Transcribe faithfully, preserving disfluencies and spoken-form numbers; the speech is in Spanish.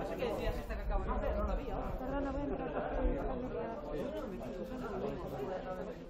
Así que decías esta que acabo de hacer, no la vi. Perdón, no voy a entrar porque...